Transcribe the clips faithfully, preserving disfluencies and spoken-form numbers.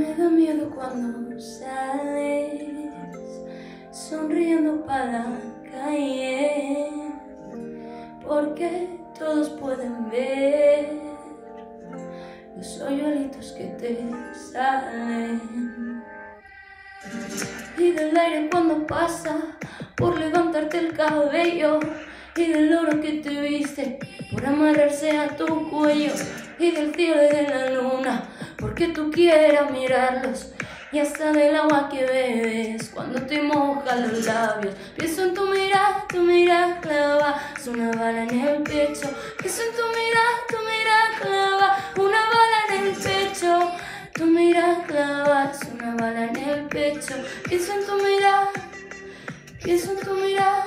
Me da miedo cuando sales sonriendo para la calle, porque todos pueden ver los hoyuelitos que te salen. Y del aire cuando pasa por levantarte el cabello, y del oro que te viste por amarrarse a tu cuello, y del cielo y de la luna porque tú quieras mirarlos, y hasta del agua que bebes cuando te mojan los labios. Pienso en tu mirada, tu mirada clava, es una bala en el pecho. Pienso en tu mirada, tu mirada clava, una bala en el pecho. Tu mirada clava, es una bala en el pecho. Pienso en tu mirada, pienso en tu mirada.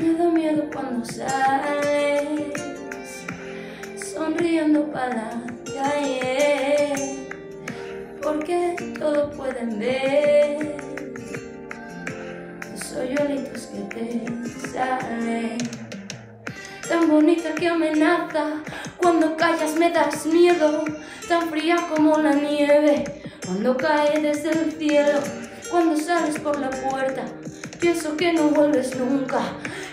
Me da miedo cuando sales sonriendo para la calle, porque todos pueden ver los hoyuelitos que te salen. Tan bonita que amenaza, cuando callas me das miedo. Tan fría como la nieve cuando cae desde el cielo. Cuando sales por la puerta pienso que no vuelves nunca,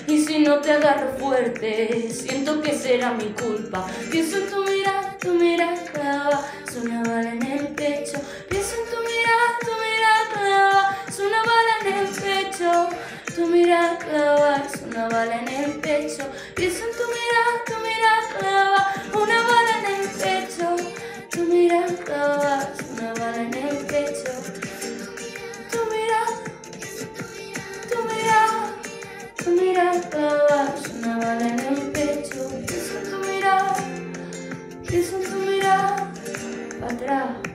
y si no te agarro fuerte siento que será mi culpa. Pienso en tu mirada, tu mirada clava, es una bala en el pecho. Pienso en tu mirada, tu mirada clava, es una bala en el pecho. Tu mirada clava, es una bala en el pecho. Pienso en tu mirada, tu mirada clava, una bala en el pecho. Tu mirada clava, es una bala en el pecho. Tu mirada, tu mirada, tu mirada clava, es una bala en el pecho. Pienso en tu mirada, pienso en tu mirada, para atrás.